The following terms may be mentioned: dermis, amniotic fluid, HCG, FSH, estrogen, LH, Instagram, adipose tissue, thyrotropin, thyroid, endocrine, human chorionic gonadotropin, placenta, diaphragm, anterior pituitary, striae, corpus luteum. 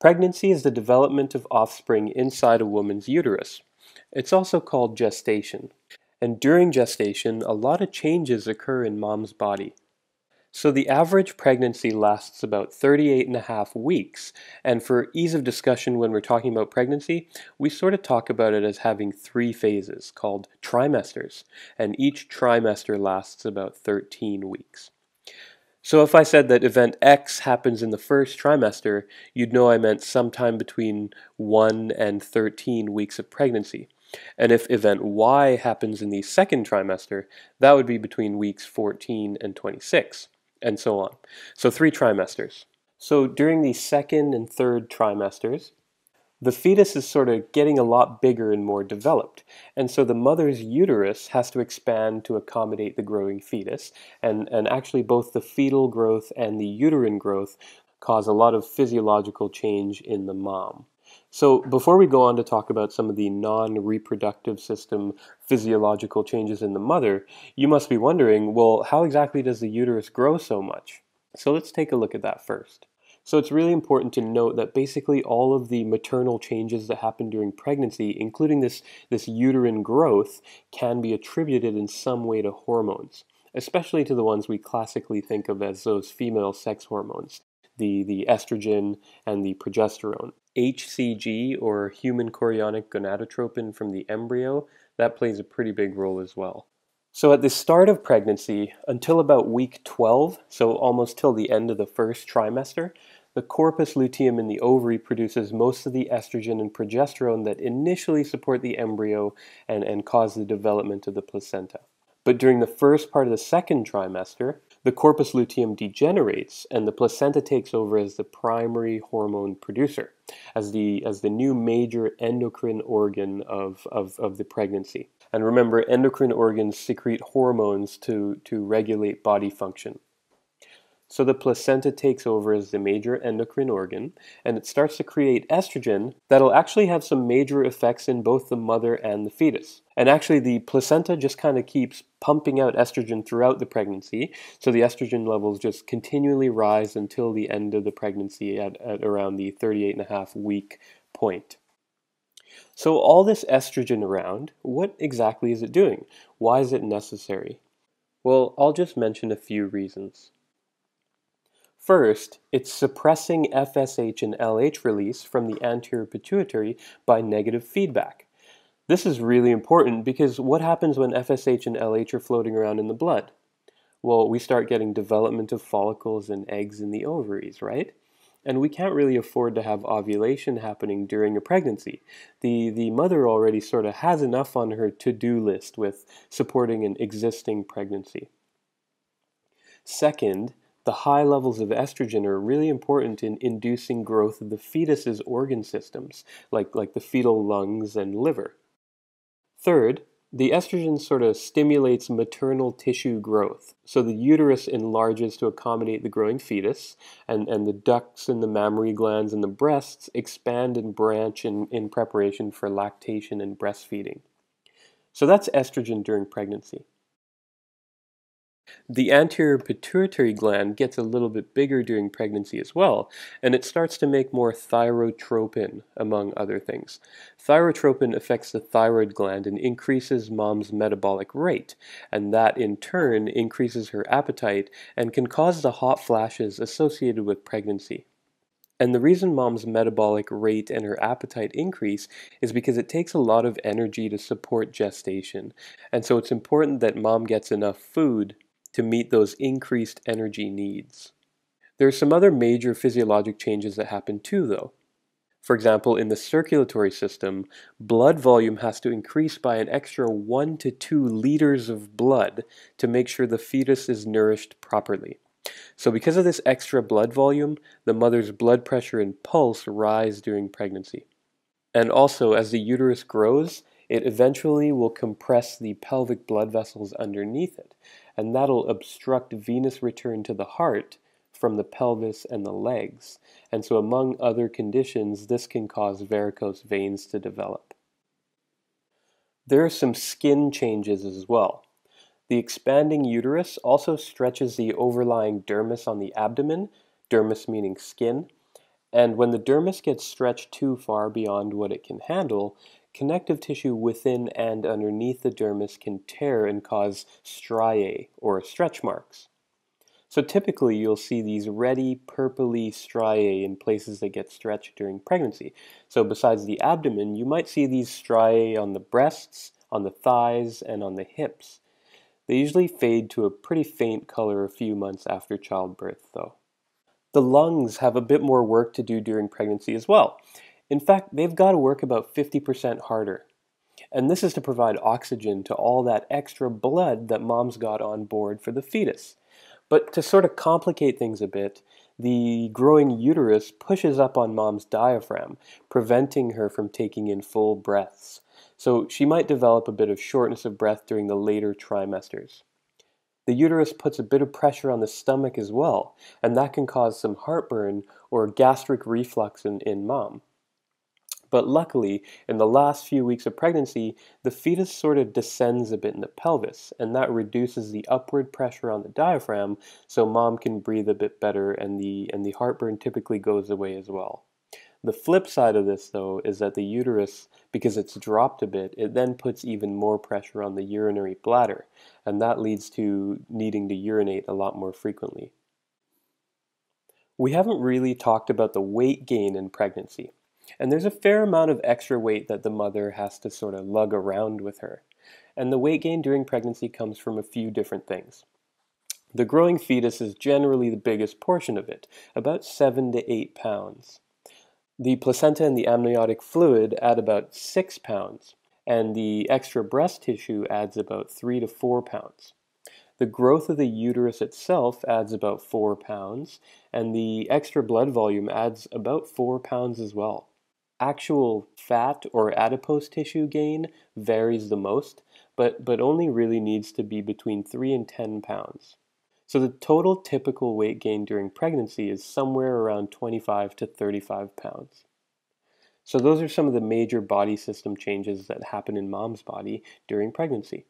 Pregnancy is the development of offspring inside a woman's uterus. It's also called gestation. And during gestation, a lot of changes occur in mom's body. So the average pregnancy lasts about 38.5 weeks, and for ease of discussion when we're talking about pregnancy, we sort of talk about it as having 3 phases called trimesters, and each trimester lasts about 13 weeks. So if I said that event X happens in the first trimester, you'd know I meant sometime between 1 and 13 weeks of pregnancy. And if event Y happens in the second trimester, that would be between weeks 14 and 26. And so on. So 3 trimesters. So during the second and third trimesters, the fetus is sort of getting a lot bigger and more developed, and so the mother's uterus has to expand to accommodate the growing fetus, and actually both the fetal growth and the uterine growth cause a lot of physiological change in the mom. So before we go on to talk about some of the non-reproductive system physiological changes in the mother, you must be wondering, well, how exactly does the uterus grow so much? So let's take a look at that first. So it's really important to note that basically all of the maternal changes that happen during pregnancy, including this uterine growth, can be attributed in some way to hormones, especially to the ones we classically think of as those female sex hormones, the estrogen and the progesterone. HCG, or human chorionic gonadotropin from the embryo, that plays a pretty big role as well. So at the start of pregnancy, until about week 12, so almost till the end of the first trimester, the corpus luteum in the ovary produces most of the estrogen and progesterone that initially support the embryo and cause the development of the placenta. But during the first part of the second trimester, the corpus luteum degenerates and the placenta takes over as the primary hormone producer, as the new major endocrine organ of the pregnancy. And remember, endocrine organs secrete hormones to regulate body function. So the placenta takes over as the major endocrine organ, and it starts to create estrogen that'll actually have some major effects in both the mother and the fetus. And actually the placenta just kind of keeps pumping out estrogen throughout the pregnancy, so the estrogen levels just continually rise until the end of the pregnancy at around the 38.5-week point. So all this estrogen around, what exactly is it doing? Why is it necessary? Well, I'll just mention a few reasons. First, it's suppressing FSH and LH release from the anterior pituitary by negative feedback. This is really important because what happens when FSH and LH are floating around in the blood? Well, we start getting development of follicles and eggs in the ovaries, right? And we can't really afford to have ovulation happening during a pregnancy. The mother already sort of has enough on her to-do list with supporting an existing pregnancy. Second, the high levels of estrogen are really important in inducing growth of the fetus's organ systems, like the fetal lungs and liver. Third, the estrogen sort of stimulates maternal tissue growth. So the uterus enlarges to accommodate the growing fetus, and the ducts and the mammary glands and the breasts expand and branch in preparation for lactation and breastfeeding. So that's estrogen during pregnancy. The anterior pituitary gland gets a little bit bigger during pregnancy as well, and it starts to make more thyrotropin, among other things. Thyrotropin affects the thyroid gland and increases mom's metabolic rate, and that in turn increases her appetite and can cause the hot flashes associated with pregnancy. And the reason mom's metabolic rate and her appetite increase is because it takes a lot of energy to support gestation, and so it's important that mom gets enough food to meet those increased energy needs. There are some other major physiologic changes that happen too, though. For example, in the circulatory system, blood volume has to increase by an extra 1 to 2 liters of blood to make sure the fetus is nourished properly. So because of this extra blood volume, the mother's blood pressure and pulse rise during pregnancy. And also, as the uterus grows, it eventually will compress the pelvic blood vessels underneath it, and that'll obstruct venous return to the heart from the pelvis and the legs. And so among other conditions, this can cause varicose veins to develop. There are some skin changes as well. The expanding uterus also stretches the overlying dermis on the abdomen, dermis meaning skin, And when the dermis gets stretched too far beyond what it can handle, connective tissue within and underneath the dermis can tear and cause striae, or stretch marks. So typically you'll see these reddy, purpley striae in places that get stretched during pregnancy. So besides the abdomen, you might see these striae on the breasts, on the thighs, and on the hips. They usually fade to a pretty faint color a few months after childbirth, though. The lungs have a bit more work to do during pregnancy as well. In fact, they've got to work about 50% harder. And this is to provide oxygen to all that extra blood that mom's got on board for the fetus. But to sort of complicate things a bit, the growing uterus pushes up on mom's diaphragm, preventing her from taking in full breaths. So she might develop a bit of shortness of breath during the later trimesters. The uterus puts a bit of pressure on the stomach as well, and that can cause some heartburn or gastric reflux in mom. But luckily, in the last few weeks of pregnancy, the fetus sort of descends a bit in the pelvis, and that reduces the upward pressure on the diaphragm, so mom can breathe a bit better, and the heartburn typically goes away as well. The flip side of this, though, is that the uterus, because it's dropped a bit, it then puts even more pressure on the urinary bladder, and that leads to needing to urinate a lot more frequently. We haven't really talked about the weight gain in pregnancy. And there's a fair amount of extra weight that the mother has to sort of lug around with her. And the weight gain during pregnancy comes from a few different things. The growing fetus is generally the biggest portion of it, about 7 to 8 pounds. The placenta and the amniotic fluid add about 6 pounds, and the extra breast tissue adds about 3 to 4 pounds. The growth of the uterus itself adds about 4 pounds, and the extra blood volume adds about 4 pounds as well. Actual fat or adipose tissue gain varies the most, but only really needs to be between 3 and 10 pounds. So the total typical weight gain during pregnancy is somewhere around 25 to 35 pounds. So those are some of the major body system changes that happen in mom's body during pregnancy.